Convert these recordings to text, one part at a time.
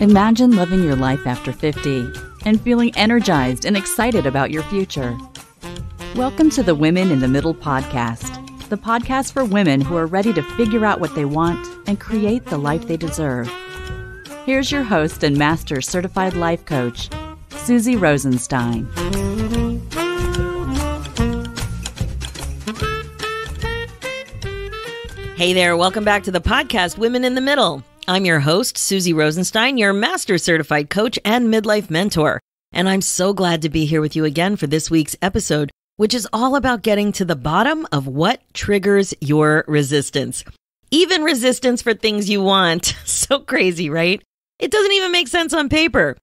Imagine living your life after 50 and feeling energized and excited about your future. Welcome to the Women in the Middle podcast, the podcast for women who are ready to figure out what they want and create the life they deserve. Here's your host and master certified life coach, Susie Rosenstein. Hey there, welcome back to the podcast, Women in the Middle. I'm your host, Susie Rosenstein, your master certified coach and midlife mentor. And I'm so glad to be here with you again for this week's episode, which is all about getting to the bottom of what triggers your resistance. Even resistance for things you want. So crazy, right? It doesn't even make sense on paper.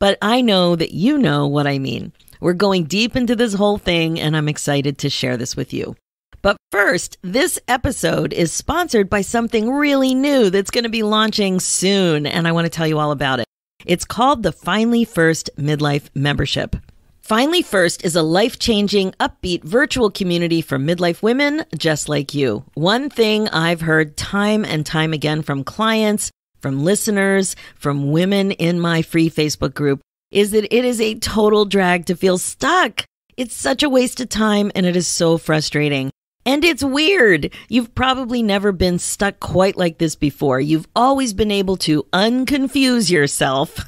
But I know that you know what I mean. We're going deep into this whole thing, and I'm excited to share this with you. But first, this episode is sponsored by something really new that's going to be launching soon, and I want to tell you all about it. It's called the Finally First Midlife Membership. Finally First is a life-changing, upbeat virtual community for midlife women just like you. One thing I've heard time and time again from clients, from listeners, from women in my free Facebook group is that it is a total drag to feel stuck. It's such a waste of time, and it is so frustrating. And it's weird. You've probably never been stuck quite like this before. You've always been able to unconfuse yourself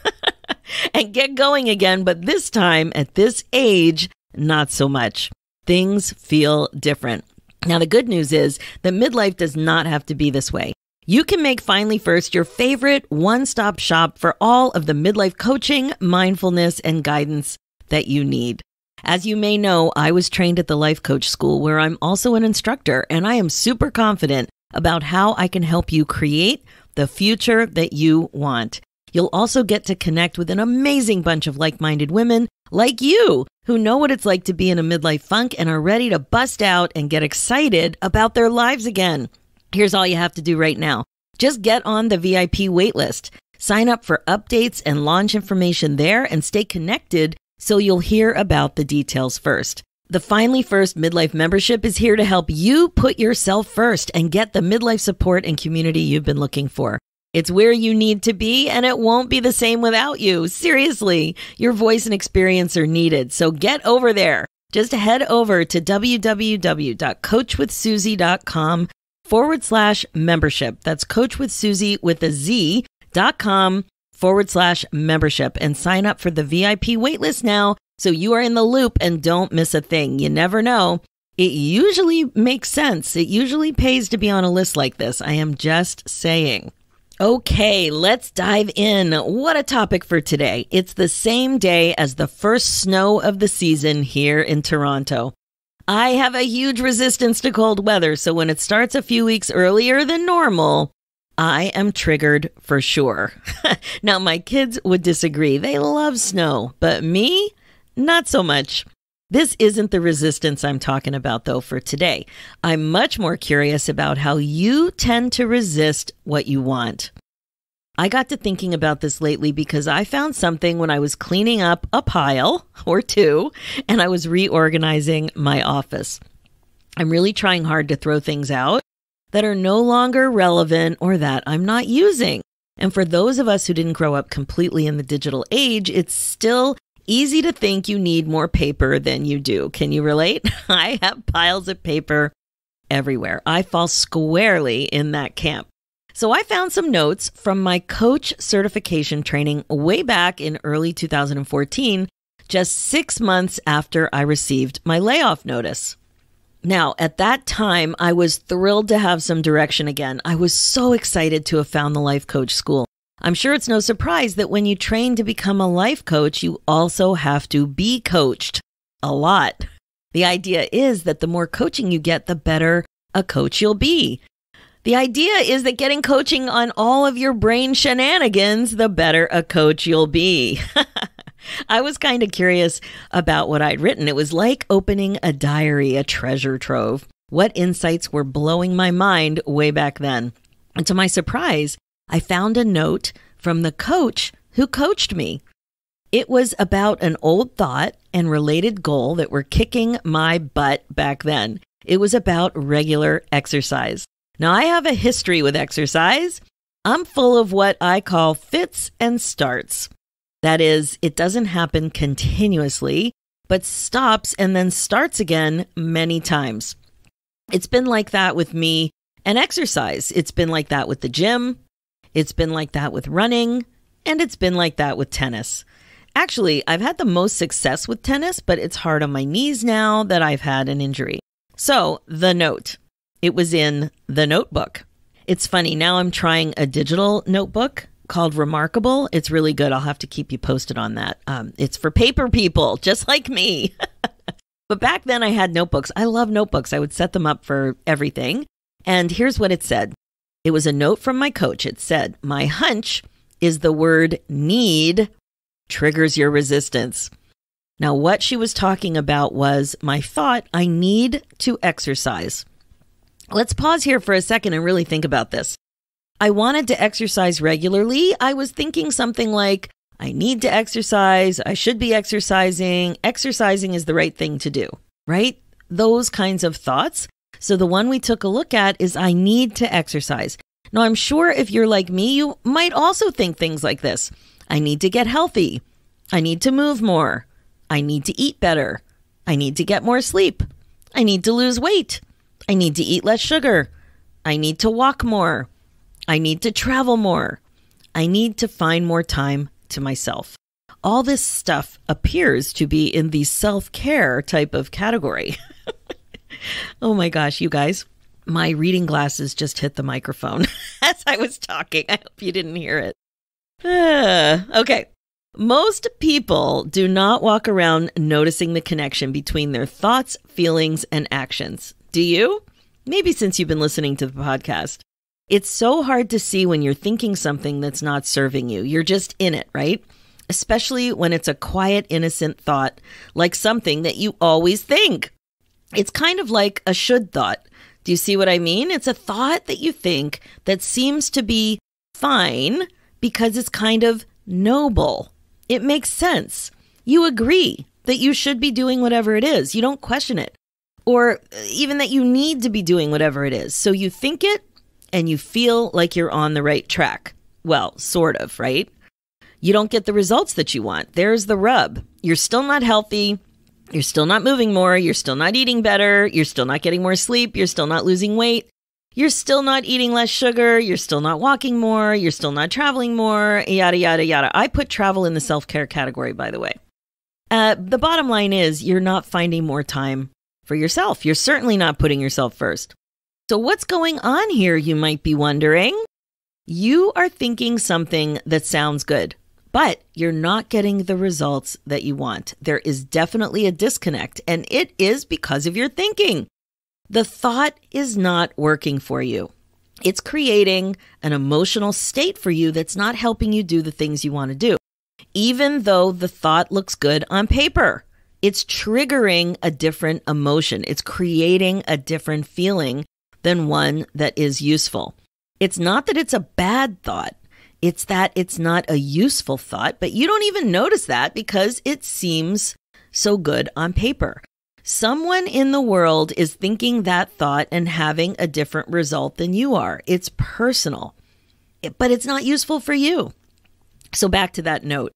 and get going again. But this time, at this age, not so much. Things feel different. Now, the good news is that midlife does not have to be this way. You can make Finally First your favorite one-stop shop for all of the midlife coaching, mindfulness, and guidance that you need. As you may know, I was trained at the Life Coach School, where I'm also an instructor, and I am super confident about how I can help you create the future that you want. You'll also get to connect with an amazing bunch of like-minded women like you who know what it's like to be in a midlife funk and are ready to bust out and get excited about their lives again. Here's all you have to do right now. Just get on the VIP waitlist. Sign up for updates and launch information there and stay connected so you'll hear about the details first. The Finally First Midlife Membership is here to help you put yourself first and get the midlife support and community you've been looking for. It's where you need to be, and it won't be the same without you. Seriously, your voice and experience are needed. So get over there. Just head over to www.coachwithsusie.com/membership. That's coachwithsusie with a z.com/membership and sign up for the VIP waitlist now so you are in the loop and don't miss a thing. You never know. It usually makes sense. It usually pays to be on a list like this. I am just saying. Okay, let's dive in. What a topic for today. It's the same day as the first snow of the season here in Toronto. I have a huge resistance to cold weather, so when it starts a few weeks earlier than normal, I am triggered for sure. Now, my kids would disagree. They love snow, but me, not so much. This isn't the resistance I'm talking about, though, for today. I'm much more curious about how you tend to resist what you want. I got to thinking about this lately because I found something when I was cleaning up a pile or two, and I was reorganizing my office. I'm really trying hard to throw things out that are no longer relevant or that I'm not using. And for those of us who didn't grow up completely in the digital age, it's still easy to think you need more paper than you do. Can you relate? I have piles of paper everywhere. I fall squarely in that camp. So I found some notes from my coach certification training way back in early 2014, just 6 months after I received my layoff notice. Now, at that time, I was thrilled to have some direction again. I was so excited to have found the Life Coach School. I'm sure it's no surprise that when you train to become a life coach, you also have to be coached a lot. The idea is that the more coaching you get, the better a coach you'll be. The idea is that getting coaching on all of your brain shenanigans, the better a coach you'll be. I was kind of curious about what I'd written. It was like opening a diary, a treasure trove. What insights were blowing my mind way back then? And to my surprise, I found a note from the coach who coached me. It was about an old thought and related goal that were kicking my butt back then. It was about regular exercise. Now, I have a history with exercise. I'm full of what I call fits and starts. That is, it doesn't happen continuously, but stops and then starts again many times. It's been like that with me and exercise. It's been like that with the gym. It's been like that with running. And it's been like that with tennis. Actually, I've had the most success with tennis, but it's hard on my knees now that I've had an injury. So, the note. It was in the notebook. It's funny, now I'm trying a digital notebook called Remarkable. It's really good. I'll have to keep you posted on that. It's for paper people, just like me. But back then I had notebooks. I love notebooks. I would set them up for everything. And here's what it said. It was a note from my coach. It said, "My hunch is the word need triggers your resistance." Now, what she was talking about was my thought, I need to exercise. Let's pause here for a second and really think about this. I wanted to exercise regularly. I was thinking something like, I need to exercise. I should be exercising. Exercising is the right thing to do, right? Those kinds of thoughts. So the one we took a look at is I need to exercise. Now, I'm sure if you're like me, you might also think things like this. I need to get healthy. I need to move more. I need to eat better. I need to get more sleep. I need to lose weight. I need to eat less sugar. I need to walk more. I need to travel more. I need to find more time to myself. All this stuff appears to be in the self-care type of category. Oh my gosh, you guys, my reading glasses just hit the microphone as I was talking. I hope you didn't hear it. Okay. Most people do not walk around noticing the connection between their thoughts, feelings, and actions. Do you? Maybe since you've been listening to the podcast. It's so hard to see when you're thinking something that's not serving you. You're just in it, right? Especially when it's a quiet, innocent thought, like something that you always think. It's kind of like a should thought. Do you see what I mean? It's a thought that you think that seems to be fine because it's kind of noble. It makes sense. You agree that you should be doing whatever it is. You don't question it. Or even that you need to be doing whatever it is. So you think it and you feel like you're on the right track. Well, sort of, right? You don't get the results that you want. There's the rub. You're still not healthy. You're still not moving more. You're still not eating better. You're still not getting more sleep. You're still not losing weight. You're still not eating less sugar. You're still not walking more. You're still not traveling more, yada, yada, yada. I put travel in the self-care category, by the way. The bottom line is you're not finding more time for yourself. You're certainly not putting yourself first. So what's going on here, you might be wondering? You are thinking something that sounds good, but you're not getting the results that you want. There is definitely a disconnect, and it is because of your thinking. The thought is not working for you. It's creating an emotional state for you that's not helping you do the things you want to do, even though the thought looks good on paper. It's triggering a different emotion. It's creating a different feeling than one that is useful. It's not that it's a bad thought. It's that it's not a useful thought, but you don't even notice that because it seems so good on paper. Someone in the world is thinking that thought and having a different result than you are. It's personal, but it's not useful for you. So back to that note.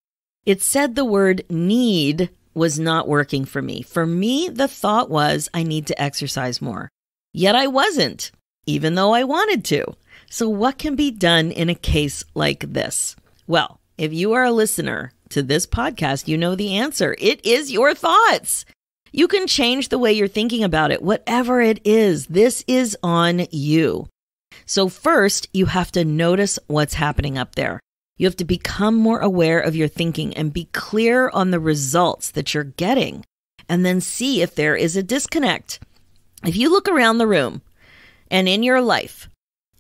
It said the word need was not working for me. For me, the thought was I need to exercise more. Yet I wasn't, even though I wanted to. So what can be done in a case like this? Well, if you are a listener to this podcast, you know the answer. It is your thoughts. You can change the way you're thinking about it, whatever it is. This is on you. So first, you have to notice what's happening up there. You have to become more aware of your thinking and be clear on the results that you're getting, and then see if there is a disconnect. If you look around the room and in your life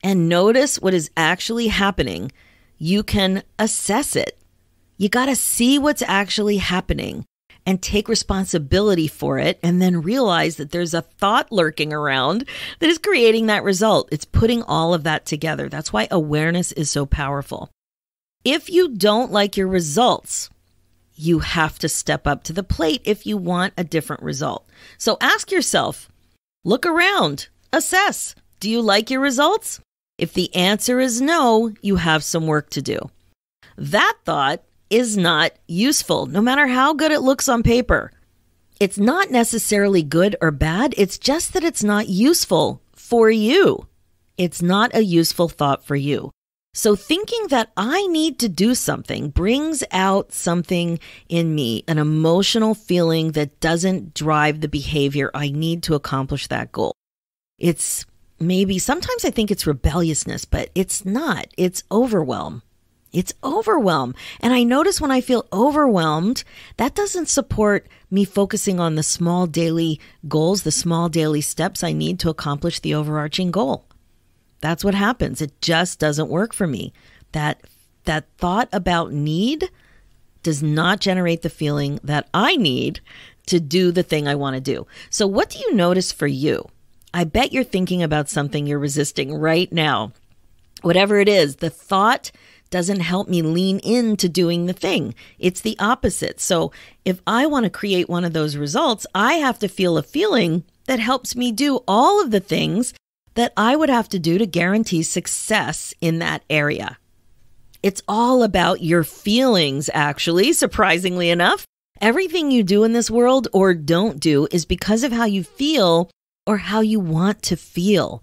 and notice what is actually happening, you can assess it. You got to see what's actually happening and take responsibility for it, and then realize that there's a thought lurking around that is creating that result. It's putting all of that together. That's why awareness is so powerful. If you don't like your results, you have to step up to the plate if you want a different result. So ask yourself, look around, assess, Do you like your results? If the answer is no, you have some work to do. That thought is not useful, no matter how good it looks on paper. It's not necessarily good or bad. It's just that it's not useful for you. It's not a useful thought for you. So thinking that I need to do something brings out something in me, an emotional feeling that doesn't drive the behavior I need to accomplish that goal. It's maybe, sometimes I think it's rebelliousness, but it's not. It's overwhelm. It's overwhelm. And I notice when I feel overwhelmed, that doesn't support me focusing on the small daily goals, the small daily steps I need to accomplish the overarching goal. That's what happens. It just doesn't work for me. That thought about need does not generate the feeling that I need to do the thing I want to do. So what do you notice for you? I bet you're thinking about something you're resisting right now. Whatever it is, the thought doesn't help me lean into doing the thing. It's the opposite. So if I want to create one of those results, I have to feel a feeling that helps me do all of the things that I would have to do to guarantee success in that area. It's all about your feelings, actually, surprisingly enough. Everything you do in this world or don't do is because of how you feel or how you want to feel.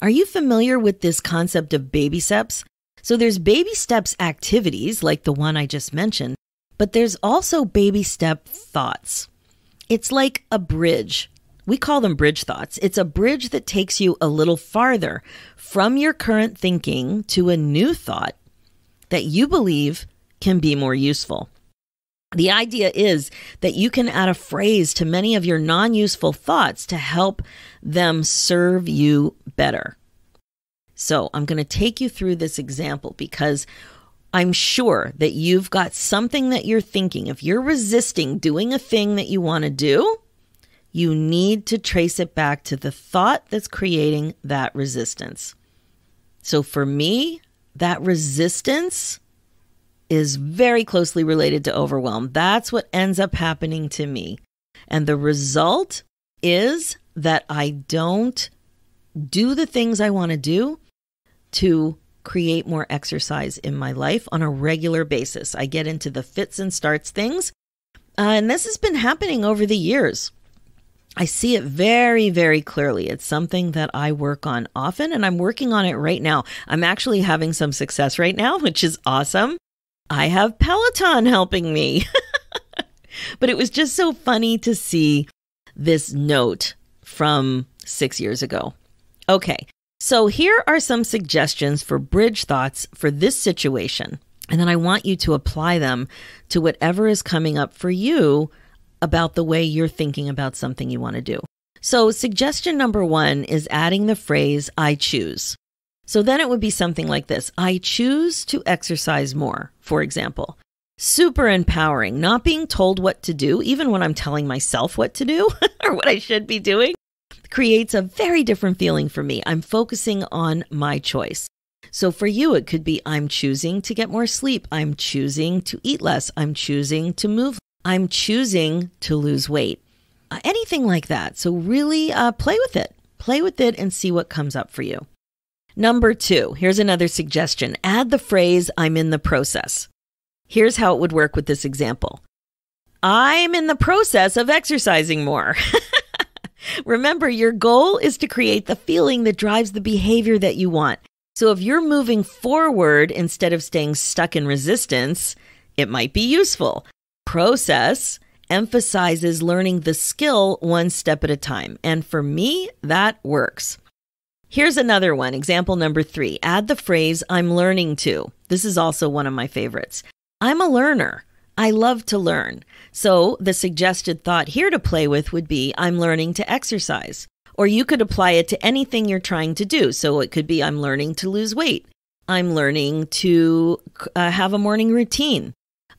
Are you familiar with this concept of baby steps? So there's baby steps activities, like the one I just mentioned, but there's also baby step thoughts. It's like a bridge. We call them bridge thoughts. It's a bridge that takes you a little farther from your current thinking to a new thought that you believe can be more useful. The idea is that you can add a phrase to many of your non-useful thoughts to help them serve you better. So I'm going to take you through this example because I'm sure that you've got something that you're thinking. If you're resisting doing a thing that you want to do, you need to trace it back to the thought that's creating that resistance. So for me, that resistance is very closely related to overwhelm. That's what ends up happening to me. And the result is that I don't do the things I want to do to create more exercise in my life on a regular basis. I get into the fits and starts things. And this has been happening over the years. I see it very, very clearly. It's something that I work on often, and I'm working on it right now. I'm actually having some success right now, which is awesome. I have Peloton helping me. But it was just so funny to see this note from 6 years ago. Okay, so here are some suggestions for bridge thoughts for this situation. And then I want you to apply them to whatever is coming up for you about the way you're thinking about something you want to do. So suggestion number one is adding the phrase, I choose. So then it would be something like this. I choose to exercise more, for example. Super empowering, not being told what to do, even when I'm telling myself what to do or what I should be doing, creates a very different feeling for me. I'm focusing on my choice. So for you, it could be I'm choosing to get more sleep. I'm choosing to eat less. I'm choosing to move less. I'm choosing to lose weight, anything like that. So really play with it. Play with it and see what comes up for you. Number two, here's another suggestion. Add the phrase, I'm in the process. Here's how it would work with this example. I'm in the process of exercising more. Remember, your goal is to create the feeling that drives the behavior that you want. So if you're moving forward instead of staying stuck in resistance, it might be useful. Process emphasizes learning the skill one step at a time. And for me, that works. Here's another one. Example number three, add the phrase, I'm learning to. This is also one of my favorites. I'm a learner. I love to learn. So the suggested thought here to play with would be, I'm learning to exercise. Or you could apply it to anything you're trying to do. So it could be, I'm learning to lose weight. I'm learning to have a morning routine.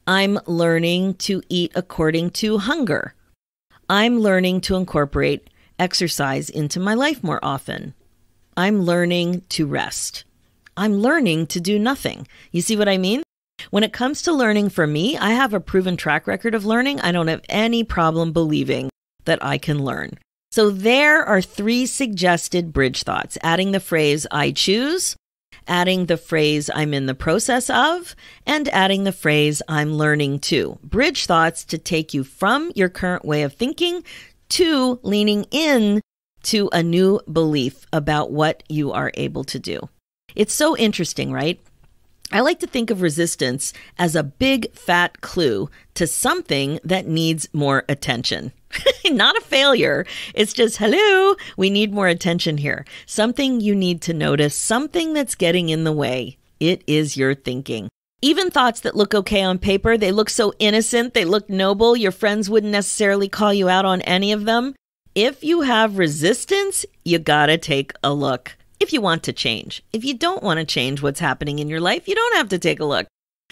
I'm learning to eat according to hunger. I'm learning to incorporate exercise into my life more often. I'm learning to rest. I'm learning to do nothing. You see what I mean? When it comes to learning for me, I have a proven track record of learning. I don't have any problem believing that I can learn. So there are three suggested bridge thoughts: adding the phrase "I choose," adding the phrase "I'm in the process of," and adding the phrase "I'm learning to." Bridge thoughts to take you from your current way of thinking to leaning in to a new belief about what you are able to do. It's so interesting, right? I like to think of resistance as a big fat clue to something that needs more attention. Not a failure. It's just, hello, we need more attention here. Something you need to notice, something that's getting in the way. It is your thinking. Even thoughts that look okay on paper, they look so innocent, they look noble, your friends wouldn't necessarily call you out on any of them. If you have resistance, you gotta take a look. If you want to change. If you don't want to change what's happening in your life, you don't have to take a look.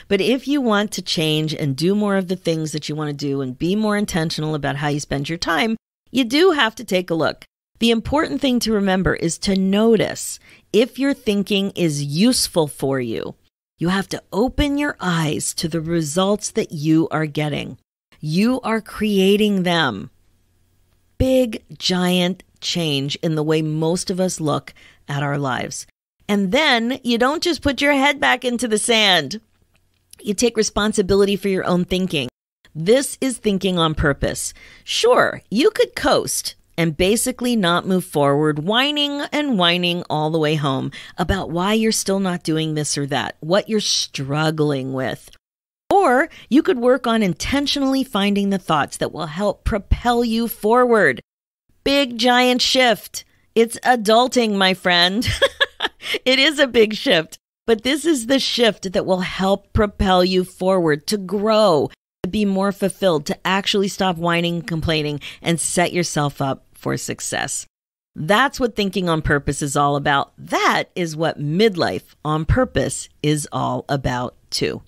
But if you want to change and do more of the things that you want to do and be more intentional about how you spend your time, you do have to take a look. The important thing to remember is to notice if your thinking is useful for you. You have to open your eyes to the results that you are getting. You are creating them. Big, giant change in the way most of us look at our lives. And then you don't just put your head back into the sand. You take responsibility for your own thinking. This is thinking on purpose. Sure, you could coast and basically not move forward, whining and whining all the way home about why you're still not doing this or that, what you're struggling with. Or you could work on intentionally finding the thoughts that will help propel you forward. Big giant shift. It's adulting, my friend. It is a big shift, but this is the shift that will help propel you forward to grow, to be more fulfilled, to actually stop whining and complaining and set yourself up for success. That's what thinking on purpose is all about. That is what midlife on purpose is all about too.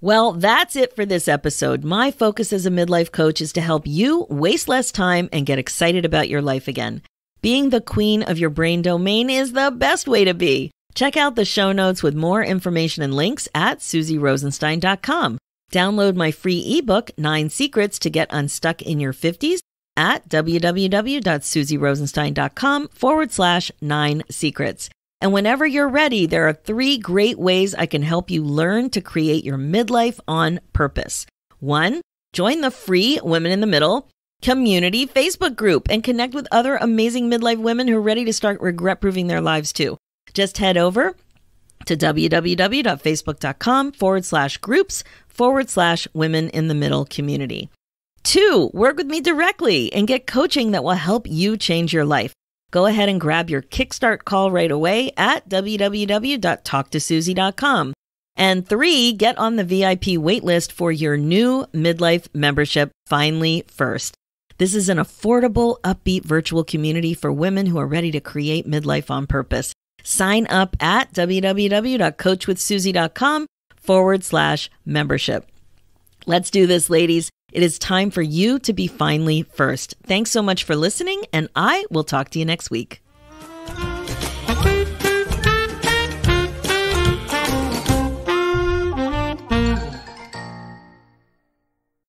Well, that's it for this episode. My focus as a midlife coach is to help you waste less time and get excited about your life again. Being the queen of your brain domain is the best way to be. Check out the show notes with more information and links at SusieRosenstein.com. Download my free ebook, 9 Secrets to Get Unstuck in Your 50s at www.SusieRosenstein.com/9secrets. And whenever you're ready, there are 3 great ways I can help you learn to create your midlife on purpose. 1, join the free Women in the Middle community Facebook group and connect with other amazing midlife women who are ready to start regret-proofing their lives too. Just head over to facebook.com/groups/women-in-the-middle-community. 2, work with me directly and get coaching that will help you change your life. Go ahead and grab your Kickstart call right away at www.talktosusie.com. And 3, get on the VIP waitlist for your new midlife membership, Finally First. This is an affordable, upbeat virtual community for women who are ready to create midlife on purpose. Sign up at www.coachwithsusie.com/membership. Let's do this, ladies. It is time for you to be finally first. Thanks so much for listening, and I will talk to you next week.